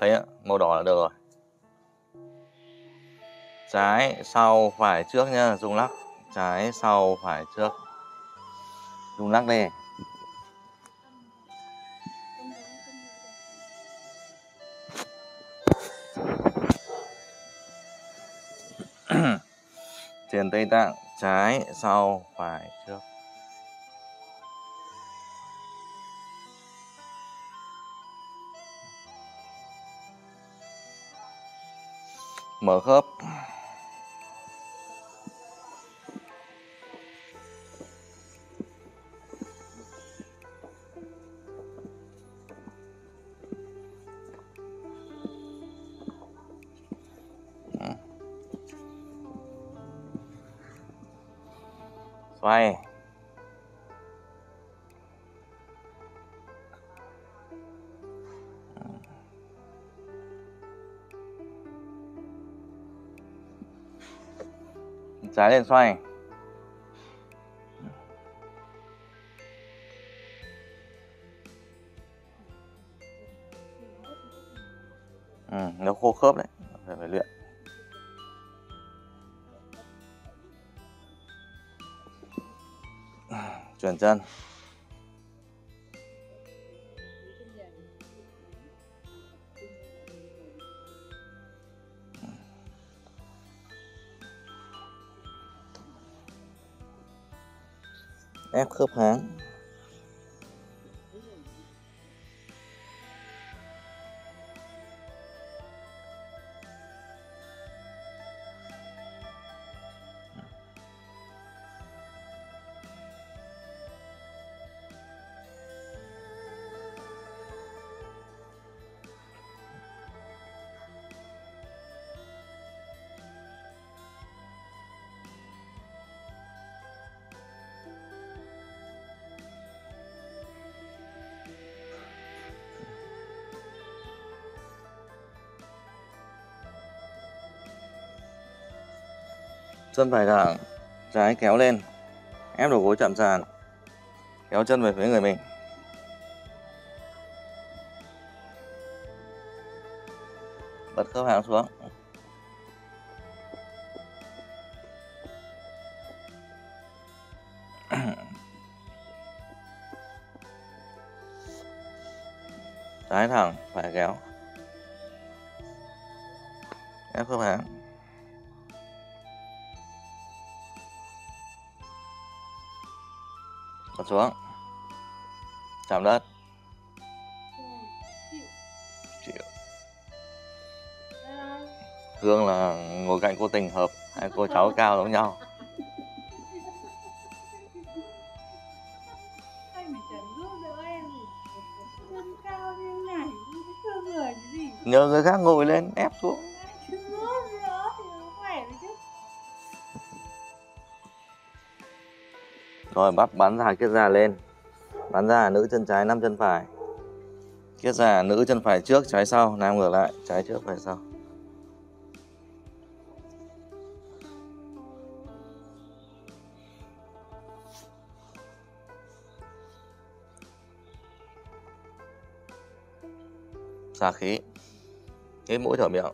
thấy ạ, màu đỏ là được rồi. Trái sau phải trước nhá, rung lắc. Trái sau phải trước, rung lắc đi. Thiền Tây Tạng, trái sau phải trước. Mở khớp. Xoay. Trái lên xoay. Nó khô khớp đấy, phải luyện. Chuyển chân. Ép khớp háng. Chân phải thẳng, trái kéo lên, ép đầu gối chạm sàn, kéo chân về phía người mình. Bật khớp háng xuống. Trái thẳng, phải kéo. Ép khớp háng. Xuống, chạm đất, chịu. Hương là ngồi cạnh cô Tình, hợp hai cô cháu cao giống nhau. Nhờ người khác ngồi lên ép xuống. Rồi bắp bắn ra, kiết già lên. Bắn ra nữ chân trái, năm chân phải. Kiết già nữ chân phải trước, trái sau, nam ngược lại, trái trước phải sau. Xả khí. Cái mũi thở miệng.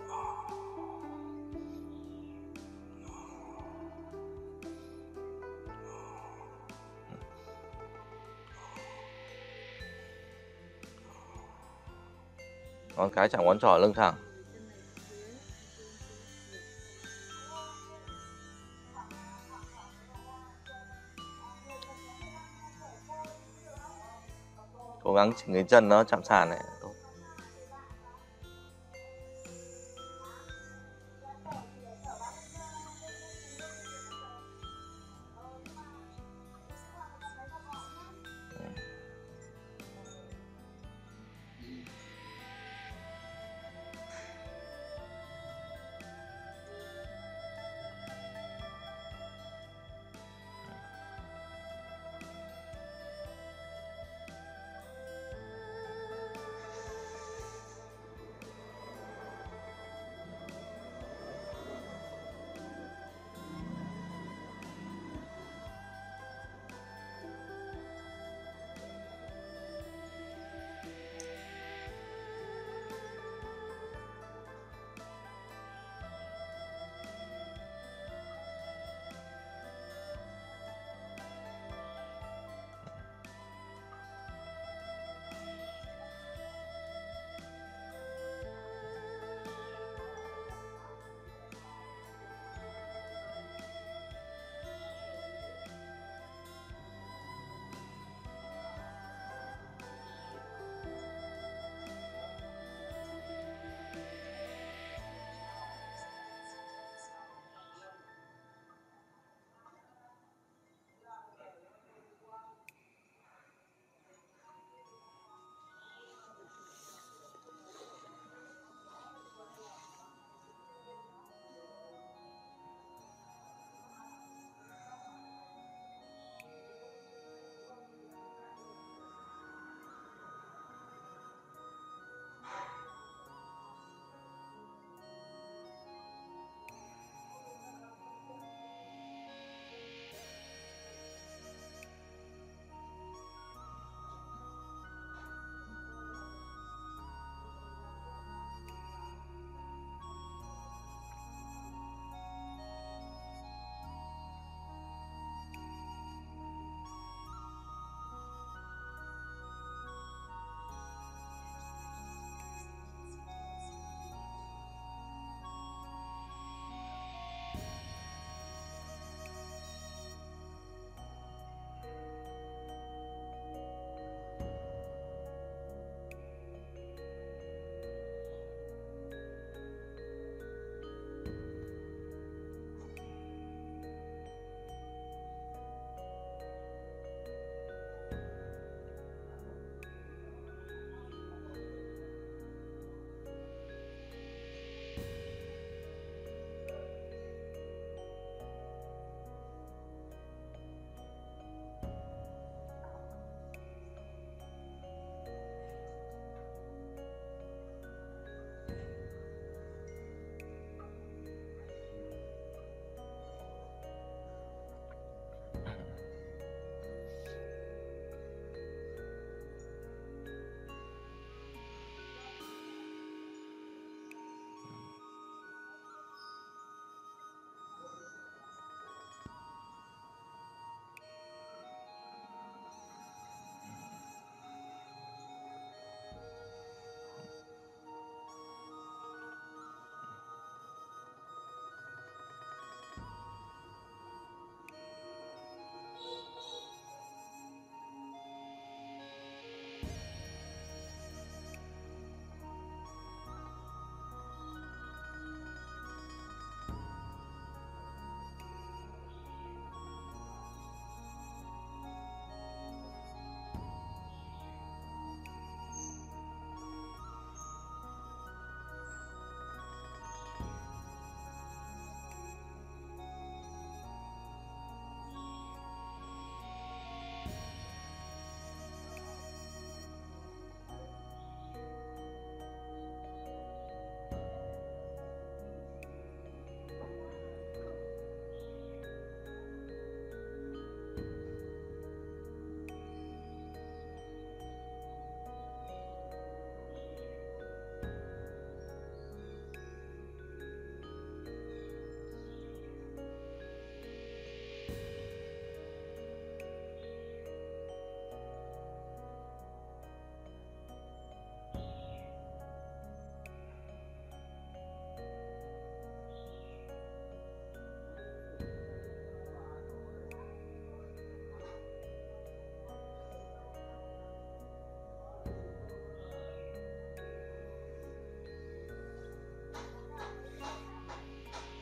Ngón cái chạm ngón trỏ, lưng thẳng. Cố gắng chỉnh cái chân nó chạm sàn này.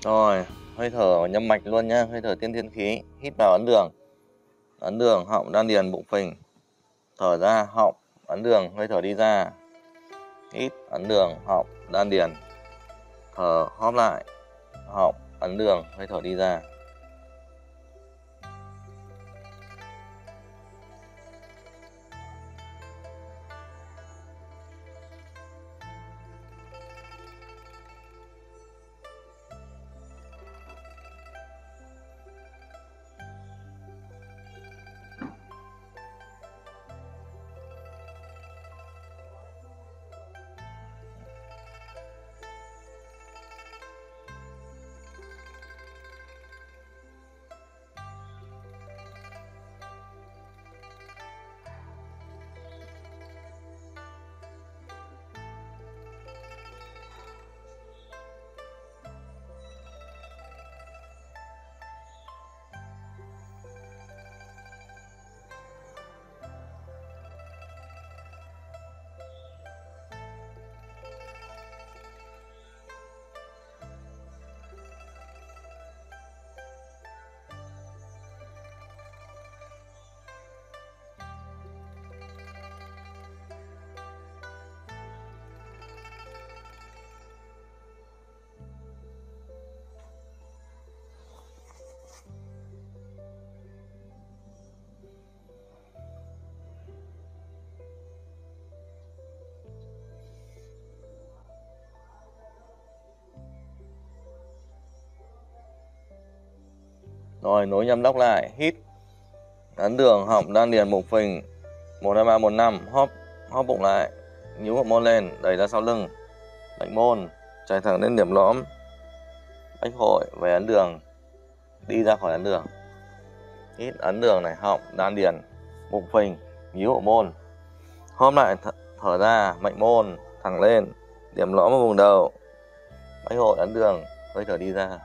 Rồi, hơi thở vào nhâm mạch luôn nhá, hơi thở tiên thiên khí, hít vào ấn đường họng đan điền bụng phình, thở ra họng ấn đường, hơi thở đi ra, hít ấn đường họng đan điền, thở hóp lại họng ấn đường, hơi thở đi ra. Rồi nối nhâm đốc lại, hít ấn đường họng đan điền bụng phình 1 2 3 1 5, hóp bụng lại, nhíu hậu môn lên, đẩy ra sau lưng, bạch môn chạy thẳng đến điểm lõm bách hội, về ấn đường, đi ra khỏi ấn đường, hít ấn đường này, họng đan điền bụng phình, nhíu hậu môn, hóp lại, thở ra, mạch môn thẳng lên, điểm lõm ở vùng đầu bách hội, ấn đường, hơi thở đi ra.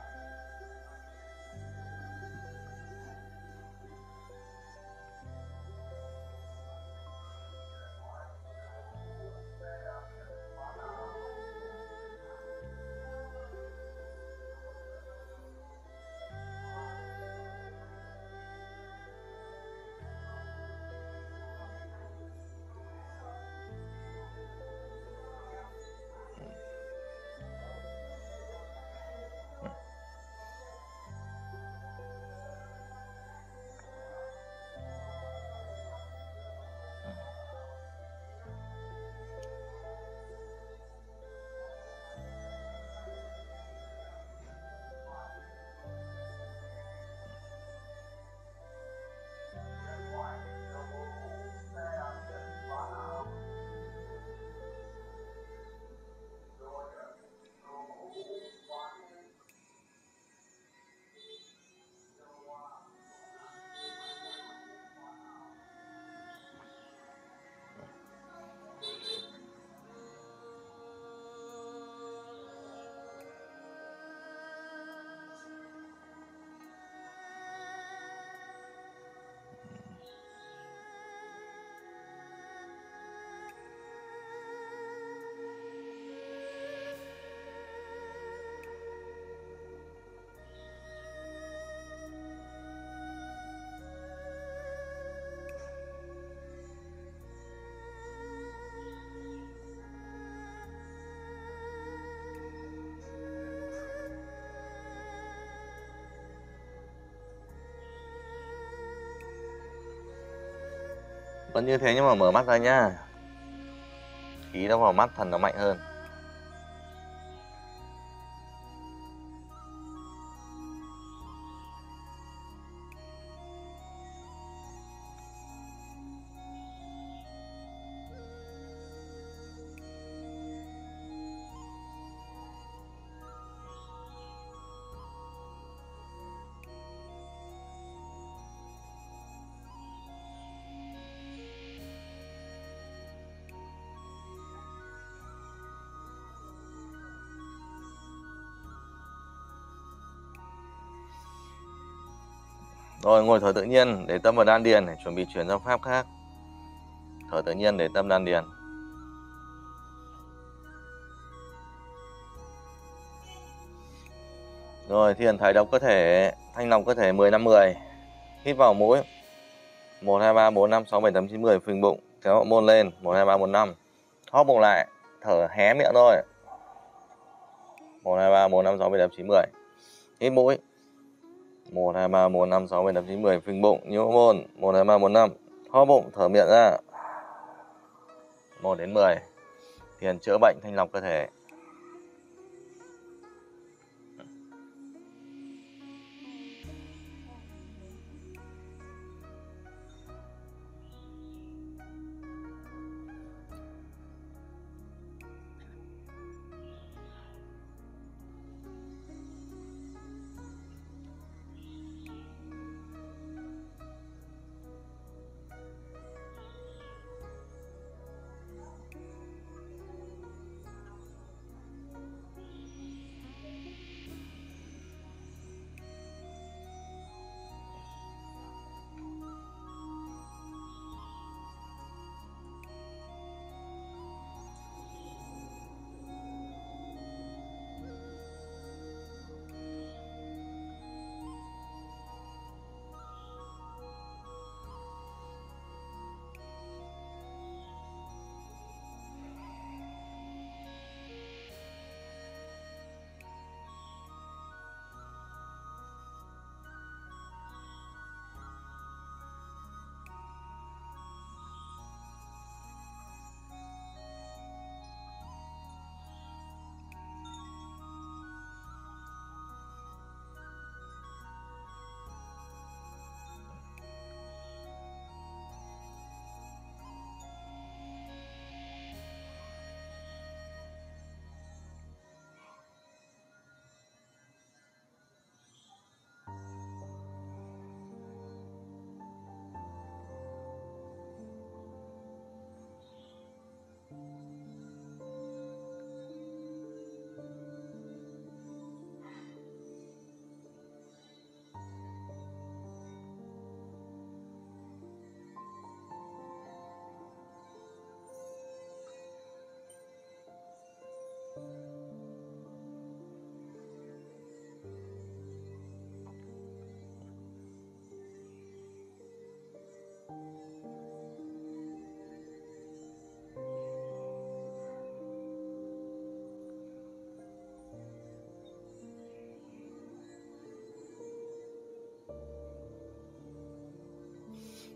Vẫn như thế nhưng mà mở mắt ra nhá. Khí nó vào mắt, thần nó mạnh hơn. Rồi ngồi thở tự nhiên, để tâm vào đan điền để chuẩn bị chuyển sang pháp khác. Thở tự nhiên, để tâm đan điền. Rồi thiền thải độc cơ thể, thanh lọc cơ thể 10 năm 10. Hít vào mũi 1 2 3 4 5 6 7 8 9 10, phình bụng kéo hậu môn lên 1 2 3 4 5, hóp bụng lại, thở hé miệng thôi 1 2 3 4 5 6 7 8 9 10. Hít mũi 1 2 3 4 5 6 7 8 9 10, phình bụng nhíu hậu môn 1 2 3 4 5, hóp bụng, thở miệng ra 1 đến 10. Thiền chữa bệnh thanh lọc cơ thể.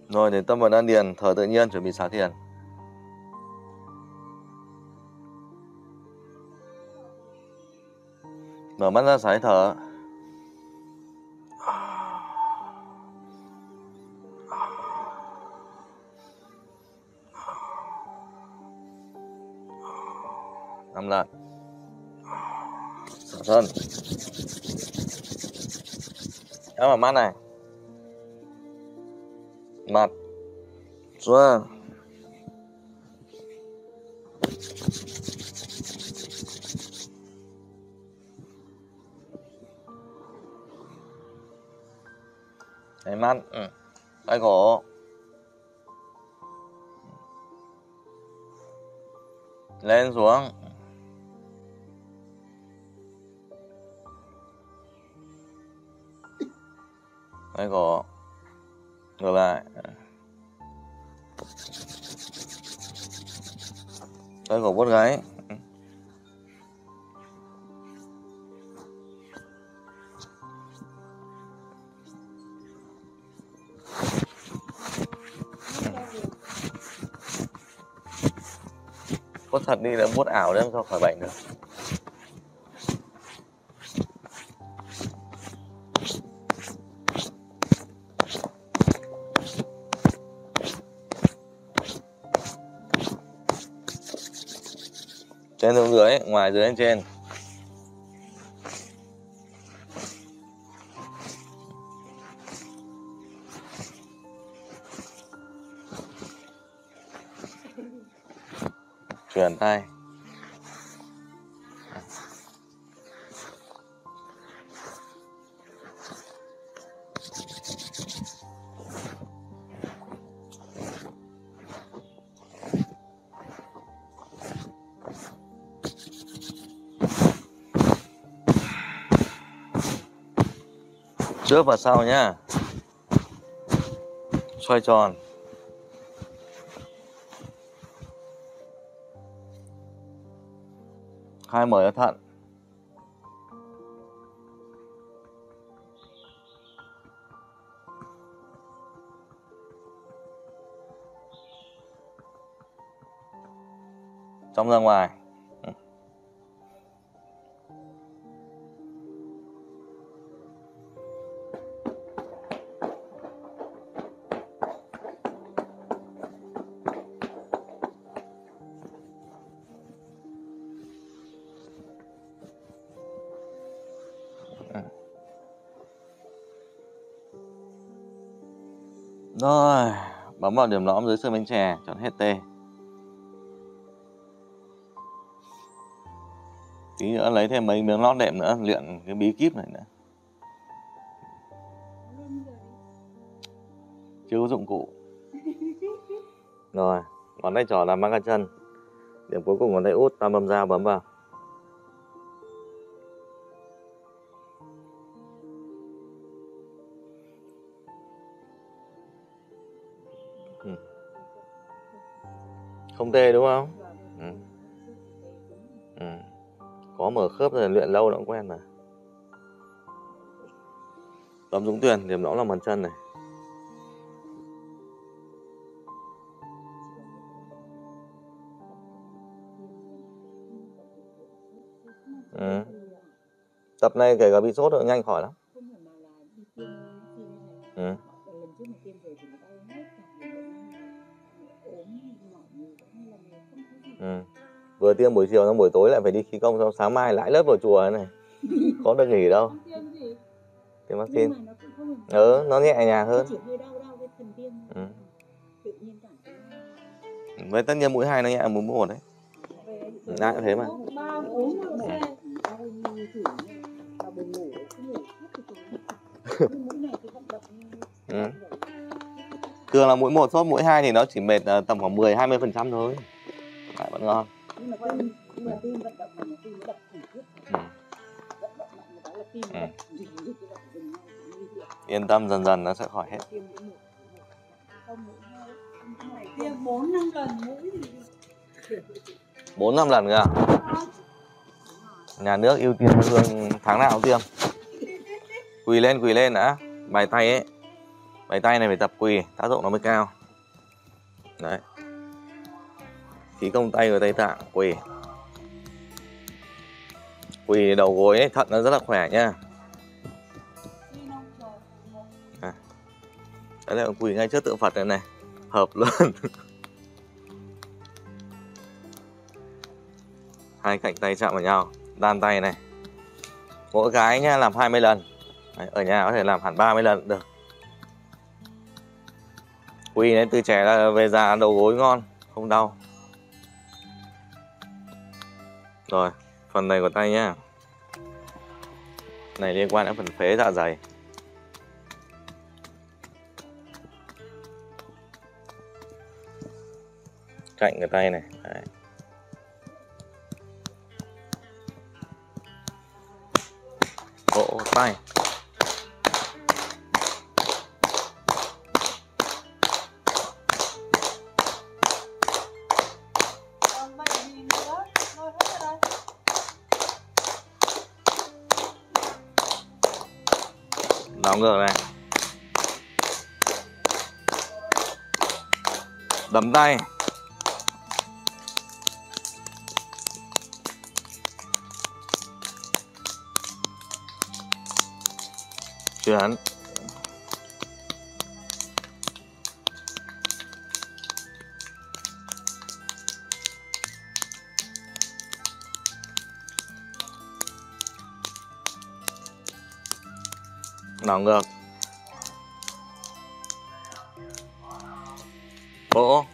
Rồi đến tâm vào đan điền, thở tự nhiên, chuẩn bị xá thiền. Mở mắt ra sải thở. Năm lần. Thở thân. Nhắm vào mắt này. Mặt xoa, thấy mắt, tay cổ, lên xuống, tay cổ ngược lại, tay cổ vuốt gáy, vuốt thật đi là vuốt ảo đấy, không khỏi bệnh được. Trên xuống dưới, ngoài dưới lên trên. Chuyển tay. trước và sau nhá. Xoay tròn. Hai mở cho thận. Trong ra ngoài. Rồi, bấm vào điểm lõm dưới xương bánh chè, chọn hết tê. Tí nữa lấy thêm mấy miếng lót đệm nữa, luyện cái bí kíp này nữa. Chưa có dụng cụ. Rồi, ngón tay trỏ làm mắc cả chân. Điểm cuối cùng ngón tay út, tam âm dao bấm vào. Không tê đúng không? Ừ. Ừ. Có mở khớp rồi, luyện lâu nó cũng quen mà. Tấm Dũng Tuyền, điểm lõm là bàn chân này. Ừ. Tập này kể cả bị sốt rồi nhanh khỏi lắm. Ừ. Ừ. Vừa tiêm buổi chiều xong buổi tối lại phải đi khí công, xong sáng mai lại lớp vào chùa này. Có được nghỉ đâu. Tiêm vaccine. Ừ, nó nhẹ nhàng hơn. Ừ. Với tất nhiên mũi 2 nó nhẹ hơn mũi 1 đấy. Đã cũng thế mà. Ừ. Thường là mũi 1 sốt, mũi 2 thì nó chỉ mệt tầm khoảng 10-20% thôi. Lại vẫn ngon. Yên tâm, dần dần nó sẽ khỏi hết. Tiêm 4-5 lần mũi. 4-5 lần cơ à? Nhà nước ưu tiên Hương tháng nào cũng tiêm. Quỳ lên đã. Bài tay ấy. Bài tay này phải tập quỳ, tác dụng nó mới cao. Đấy. Khí công tay của Tây Tạng, quỳ. Quỳ đầu gối ấy, thận nó rất là khỏe nha. À. Đấy là quỳ ngay trước tượng Phật này này. Hợp luôn. Hai cạnh tay chạm vào nhau, đan tay này. Mỗi cái nha, làm 20 lần. Đấy, ở nhà có thể làm hẳn 30 lần cũng được. Quỳ này từ trẻ là về già đầu gối ngon, không đau. Rồi, phần này của tay nhá. Này liên quan đến phần phế dạ dày. Cạnh của tay này. Đấy. Vỗ tay. Đóng ngược này. Đấm tay. Chuyển. Đảo ngược. Vỗ.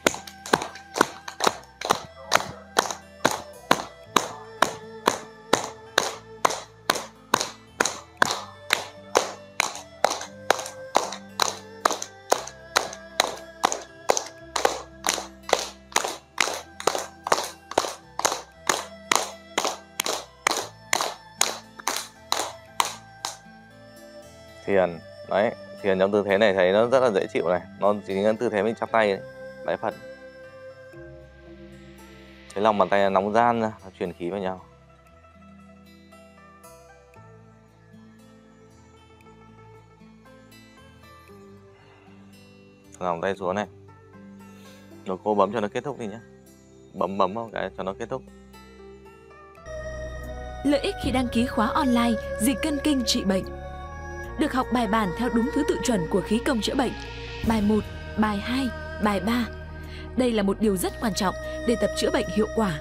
thiền đấy, thiền trong tư thế này thấy nó rất là dễ chịu này, nó chính là tư thế mình chắp tay đấy, bái Phật. Cái lòng bàn tay là nóng gian ra, nó truyền khí vào nhau. Lòng tay xuống này, rồi cô bấm cho nó kết thúc đi nhé, bấm một cái cho nó kết thúc. Lợi ích khi đăng ký khóa online Dịch Cân Kinh Trị Bệnh. Được học bài bản theo đúng thứ tự chuẩn của khí công chữa bệnh, bài 1, bài 2, bài 3. Đây là một điều rất quan trọng để tập chữa bệnh hiệu quả.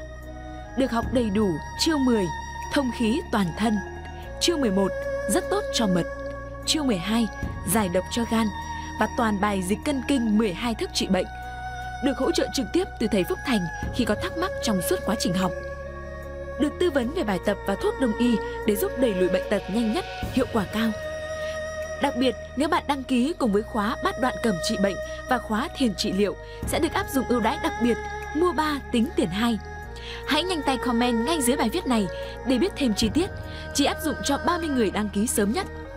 Được học đầy đủ chiêu 10, thông khí toàn thân. Chiêu 11, rất tốt cho mật. Chiêu 12, giải độc cho gan. Và toàn bài Dịch Cân Kinh 12 thức trị bệnh. Được hỗ trợ trực tiếp từ Thầy Phúc Thành khi có thắc mắc trong suốt quá trình học. Được tư vấn về bài tập và thuốc đông y để giúp đẩy lùi bệnh tật nhanh nhất, hiệu quả cao. Đặc biệt, nếu bạn đăng ký cùng với khóa Bát Đoạn Cẩm Trị Bệnh và khóa Thiền Trị Liệu sẽ được áp dụng ưu đãi đặc biệt, mua 3 tính tiền 2. Hãy nhanh tay comment ngay dưới bài viết này để biết thêm chi tiết, chỉ áp dụng cho 30 người đăng ký sớm nhất.